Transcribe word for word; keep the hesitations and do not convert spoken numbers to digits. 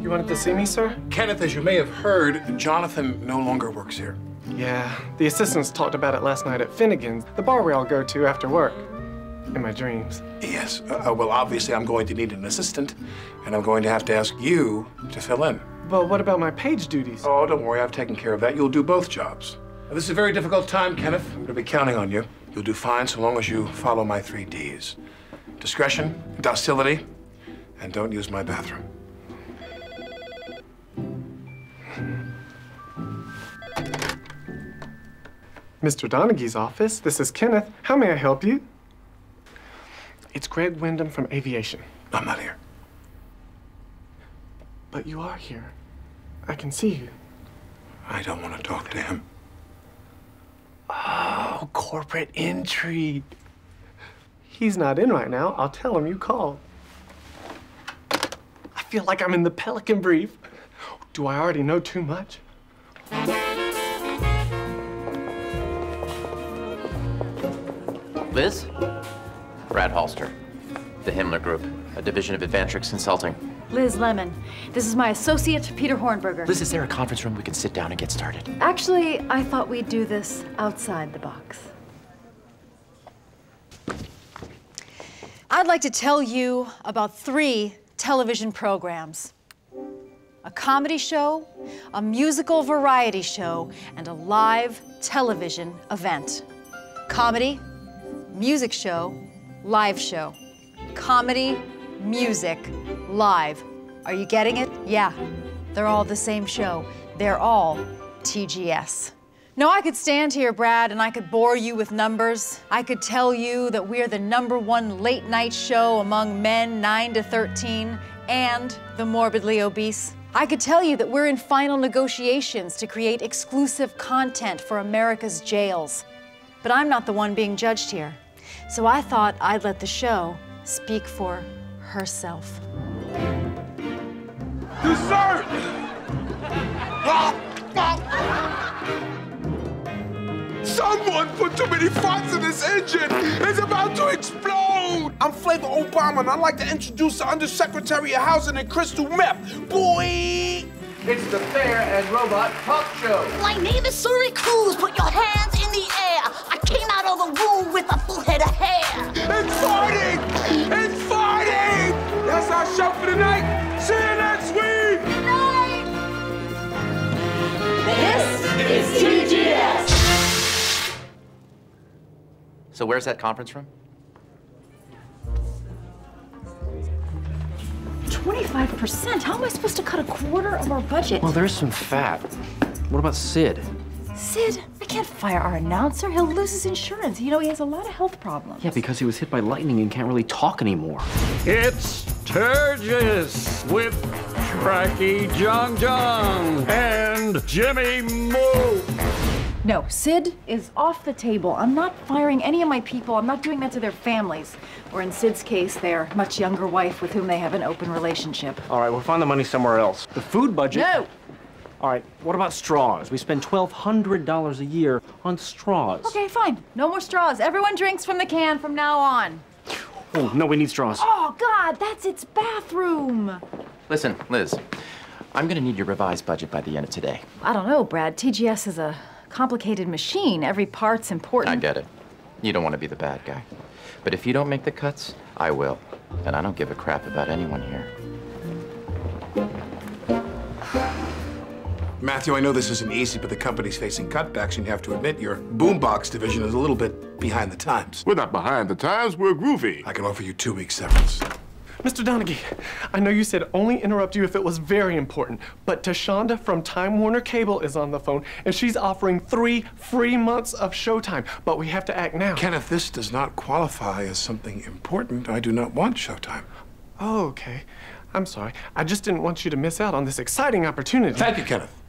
You wanted to see me, sir? Kenneth, as you may have heard, Jonathan no longer works here. Yeah, the assistants talked about it last night at Finnegan's, the bar we all go to after work. In my dreams. Yes. Uh, well, obviously, I'm going to need an assistant, and I'm going to have to ask you to fill in. But what about my page duties? Oh, don't worry. I've taken care of that. You'll do both jobs. Now, this is a very difficult time, Kenneth. I'm going to be counting on you. You'll do fine so long as you follow my three Ds. Discretion, docility, and don't use my bathroom. Mister Donaghy's office. This is Kenneth. How may I help you? It's Greg Wyndham from Aviation. I'm not here. But you are here. I can see you. I don't want to talk to him. Oh, corporate intrigue. He's not in right now. I'll tell him you called. I feel like I'm in the Pelican brief. Do I already know too much? Liz? Brad Halster, the Himmler Group, a division of Advantrix Consulting. Liz Lemon, this is my associate, Peter Hornberger. Liz, is there a conference room we can sit down and get started? Actually, I thought we'd do this outside the box. I'd like to tell you about three television programs. A comedy show, a musical variety show, and a live television event. Comedy, music show, live show. Comedy, music, live. Are you getting it? Yeah, they're all the same show. They're all T G S. Now, I could stand here, Brad, and I could bore you with numbers. I could tell you that we're the number one late night show among men nine to thirteen and the morbidly obese. I could tell you that we're in final negotiations to create exclusive content for America's jails. But I'm not the one being judged here. So I thought I'd let the show speak for herself. Dessert! Someone put too many farts in this engine! It's about to explode! I'm Flavor Obama, and I'd like to introduce the Undersecretary of Housing and Crystal Meth. Boy! It's the Fair and Robot Pop Show. My name is Suri Cruise. Put your hands in the air. I came out of the womb with a full head of hair. It's farting! It's farting! That's our show for tonight. See you next week! Good night! This is T G S. So where's that conference room? twenty-five percent? How am I supposed to cut a quarter of our budget? Well, there's some fat. What about Sid? Sid? I can't fire our announcer. He'll lose his insurance. You know, he has a lot of health problems. Yeah, because he was hit by lightning and can't really talk anymore. It's Turgis with Cracky Jong Jong and Jimmy Moo. No, Sid is off the table. I'm not firing any of my people. I'm not doing that to their families. Or in Sid's case, their much younger wife with whom they have an open relationship. All right, we'll find the money somewhere else. The food budget... No! All right, what about straws? We spend twelve hundred dollars a year on straws. Okay, fine. No more straws. Everyone drinks from the can from now on. Oh, no, we need straws. Oh, God, that's its bathroom. Listen, Liz, I'm going to need your revised budget by the end of today. I don't know, Brad. T G S is a... complicated machine. Every part's important. I get it. You don't want to be the bad guy. But if you don't make the cuts, I will. And I don't give a crap about anyone here. Matthew, I know this isn't easy, but the company's facing cutbacks, and you have to admit your boombox division is a little bit behind the times. We're not behind the times. We're groovy. I can offer you two weeks severance. Mister Donaghy, I know you said only interrupt you if it was very important, but Tashonda from Time Warner Cable is on the phone, and she's offering three free months of Showtime, but we have to act now. Kenneth, this does not qualify as something important. I do not want Showtime. Oh, okay. I'm sorry. I just didn't want you to miss out on this exciting opportunity. Thank you, Kenneth.